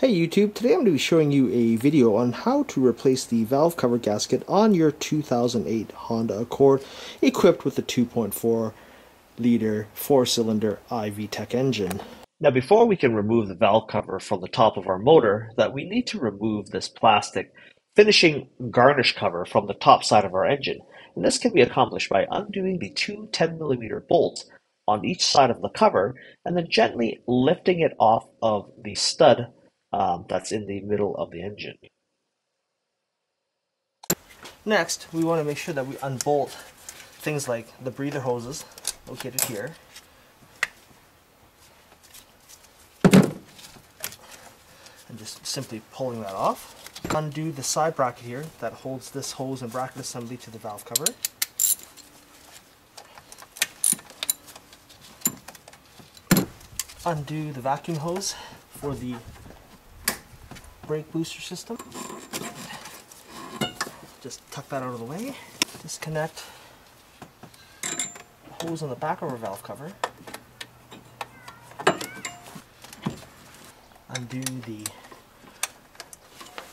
Hey YouTube, today I'm going to be showing you a video on how to replace the valve cover gasket on your 2008 Honda Accord equipped with a 2.4 liter 4-cylinder i-VTEC engine. Now before we can remove the valve cover from the top of our motor, that we need to remove this plastic finishing garnish cover from the top side of our engine. And this can be accomplished by undoing the two 10mm bolts on each side of the cover and then gently lifting it off of the stud that's in the middle of the engine. Next, we want to make sure that we unbolt things like the breather hoses located here, and just simply pulling that off. Undo the side bracket here that holds this hose and bracket assembly to the valve cover. Undo the vacuum hose for the brake booster system. Just tuck that out of the way. Disconnect the hose on the back of our valve cover. Undo the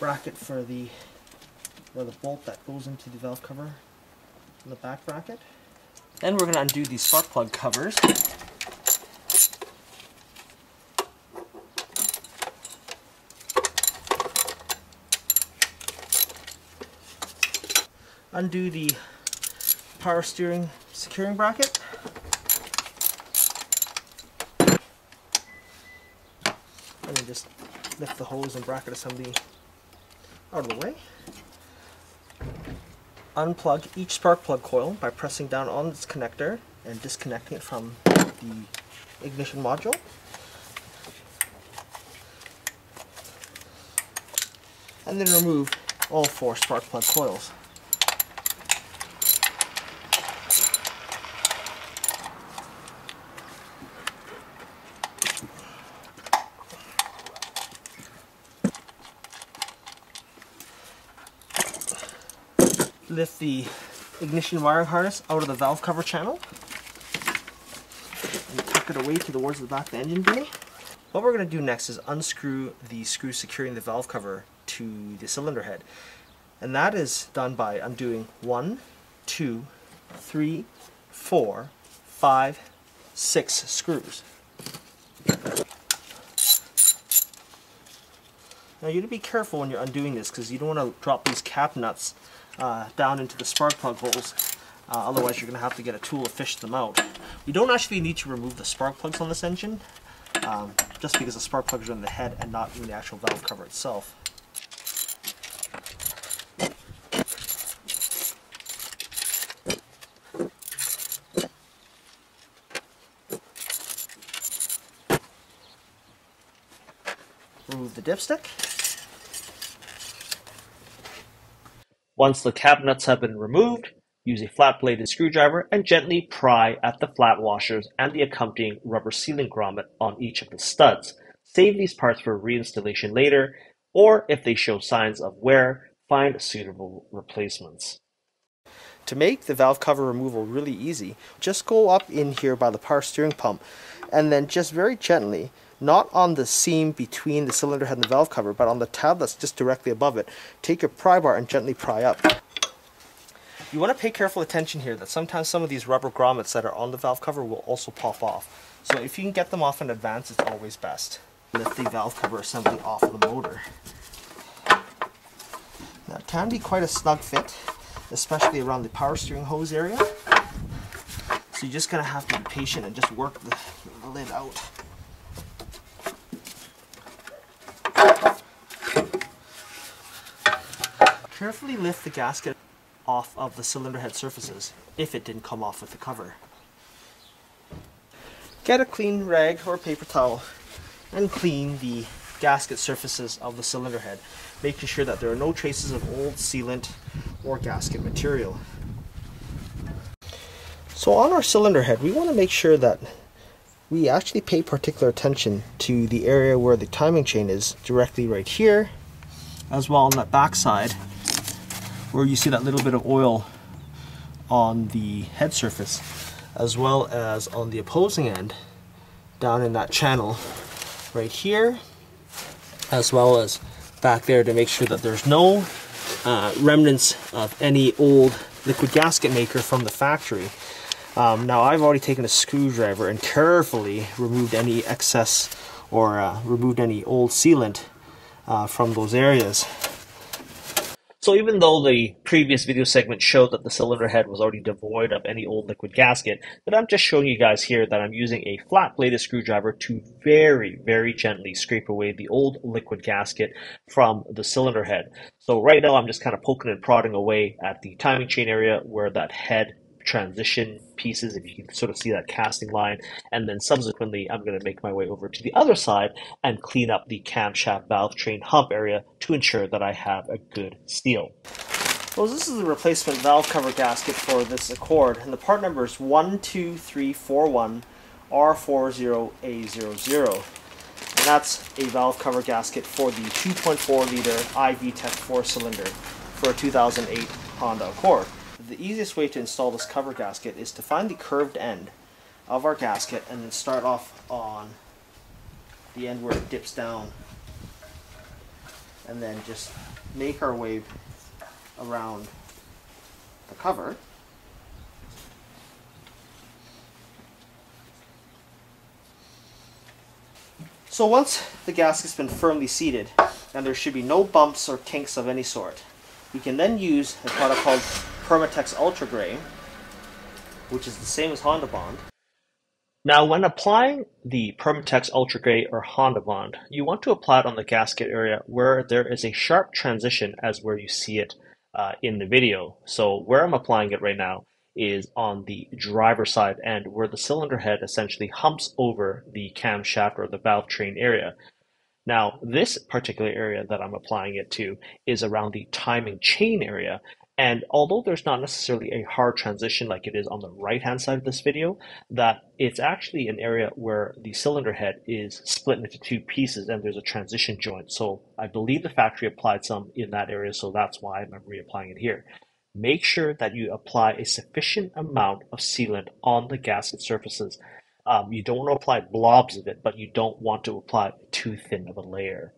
bracket for the bolt that goes into the valve cover in the back bracket. Then we're going to undo these spark plug covers. Undo the power steering securing bracket. And then just lift the hose and bracket assembly out of the way. Unplug each spark plug coil by pressing down on its connector and disconnecting it from the ignition module. And then remove all four spark plug coils. Lift the ignition wiring harness out of the valve cover channel and tuck it away towards the back of the engine bay. What we're going to do next is unscrew the screw securing the valve cover to the cylinder head, and that is done by undoing 1, 2, 3, 4, 5, 6 screws. Now you need to be careful when you're undoing this because you don't want to drop these cap nuts down into the spark plug holes, otherwise you're going to have to get a tool to fish them out. You don't actually need to remove the spark plugs on this engine, just because the spark plugs are in the head and not in the actual valve cover itself. Remove the dipstick. Once the cap nuts have been removed, use a flat-bladed screwdriver and gently pry at the flat washers and the accompanying rubber sealing grommet on each of the studs. Save these parts for reinstallation later, or if they show signs of wear, find suitable replacements. To make the valve cover removal really easy, just go up in here by the power steering pump and then just very gently, not on the seam between the cylinder head and the valve cover, but on the tab that's just directly above it, take your pry bar and gently pry up. You want to pay careful attention here that sometimes some of these rubber grommets that are on the valve cover will also pop off. So if you can get them off in advance, it's always best. Lift the valve cover assembly off the motor. Now it can be quite a snug fit, especially around the power steering hose area. So you're just going to have to be patient and just work the lid out. Carefully lift the gasket off of the cylinder head surfaces if it didn't come off with the cover. Get a clean rag or paper towel and clean the gasket surfaces of the cylinder head, making sure that there are no traces of old sealant or gasket material. So on our cylinder head, we want to make sure that we actually pay particular attention to the area where the timing chain is, directly right here, as well on that back side, where you see that little bit of oil on the head surface, as well as on the opposing end down in that channel right here, as well as back there to make sure that there's no remnants of any old liquid gasket maker from the factory. Now I've already taken a screwdriver and carefully removed any excess or removed any old sealant from those areas. So even though the previous video segment showed that the cylinder head was already devoid of any old liquid gasket, but I'm just showing you guys here that I'm using a flat-bladed screwdriver to very, very gently scrape away the old liquid gasket from the cylinder head. So right now I'm just kind of poking and prodding away at the timing chain area where that head transition pieces, if you can sort of see that casting line, and then subsequently I'm going to make my way over to the other side and clean up the camshaft valve train hump area to ensure that I have a good seal. Well, this is the replacement valve cover gasket for this Accord, and the part number is 12341R40A00, and that's a valve cover gasket for the 2.4 liter i-VTEC 4 cylinder for a 2008 Honda Accord. The easiest way to install this cover gasket is to find the curved end of our gasket and then start off on the end where it dips down, and then just make our way around the cover . So once the gasket's been firmly seated and there should be no bumps or kinks of any sort, we can then use a product called Permatex UltraGrey, which is the same as Honda Bond. Now, when applying the Permatex UltraGrey or Honda Bond, you want to apply it on the gasket area where there is a sharp transition, as where you see it in the video. So where I'm applying it right now is on the driver's side end, where the cylinder head essentially humps over the camshaft or the valve train area. Now, this particular area that I'm applying it to is around the timing chain area. And although there's not necessarily a hard transition like it is on the right-hand side of this video, that it's actually an area where the cylinder head is split into two pieces and there's a transition joint. So I believe the factory applied some in that area, so that's why I'm reapplying it here. Make sure that you apply a sufficient amount of sealant on the gasket surfaces. You don't want to apply blobs of it, but you don't want to apply too thin of a layer.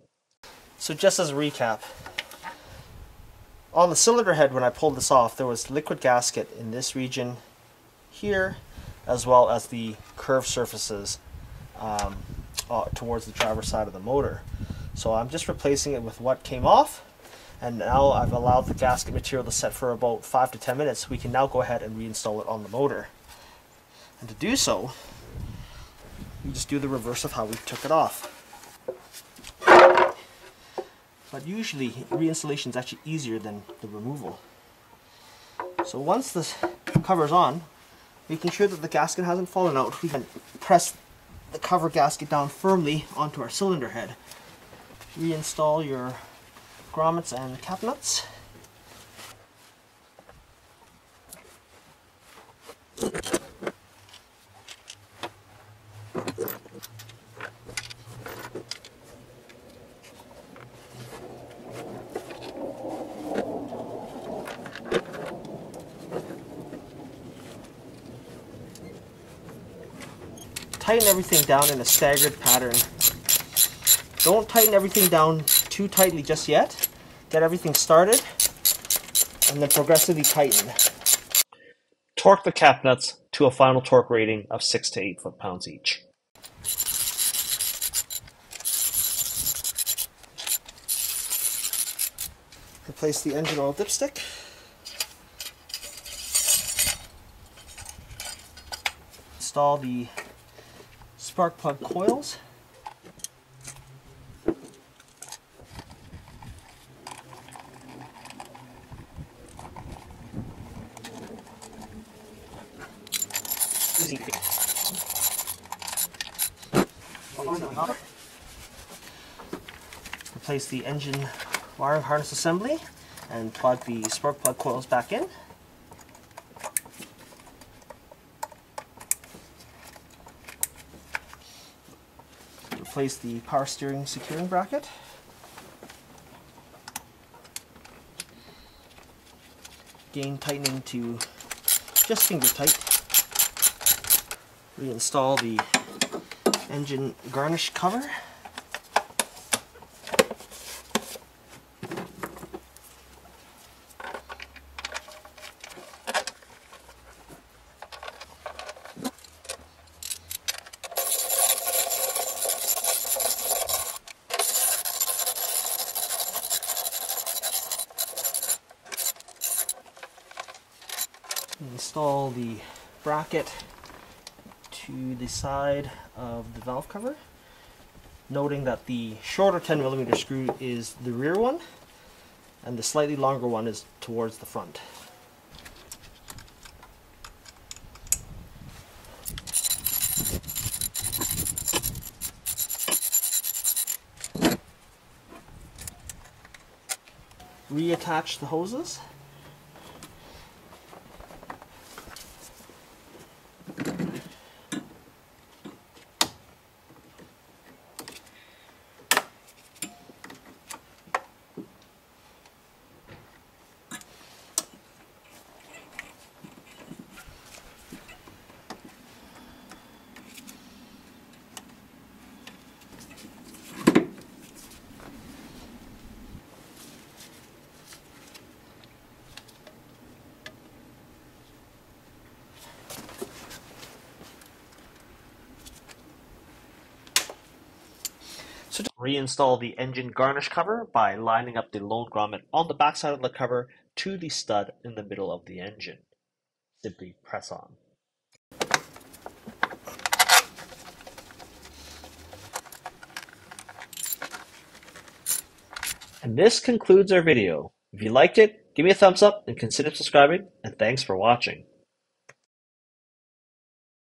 So just as a recap, on the cylinder head, when I pulled this off, there was liquid gasket in this region here, as well as the curved surfaces towards the driver's side of the motor. So I'm just replacing it with what came off, and now I've allowed the gasket material to set for about 5 to 10 minutes. We can now go ahead and reinstall it on the motor. And to do so, we just do the reverse of how we took it off. But usually reinstallation is actually easier than the removal. So once this cover's on, making sure that the gasket hasn't fallen out, we can press the cover gasket down firmly onto our cylinder head. Reinstall your grommets and cap nuts. Tighten everything down in a staggered pattern. Don't tighten everything down too tightly just yet. Get everything started and then progressively tighten. Torque the cap nuts to a final torque rating of 6 to 8 foot-pounds each. Replace the engine oil dipstick. Install the spark plug coils. Replace the engine wiring harness assembly and plug the spark plug coils back in. Place the power steering securing bracket. Again, tightening to just finger tight. Reinstall the engine garnish cover. install the bracket to the side of the valve cover, noting that the shorter 10mm screw is the rear one and the slightly longer one is towards the front. Reattach the hoses. Reinstall the engine garnish cover by lining up the load grommet on the backside of the cover to the stud in the middle of the engine. Simply press on. And this concludes our video. If you liked it, give me a thumbs up and consider subscribing, and thanks for watching.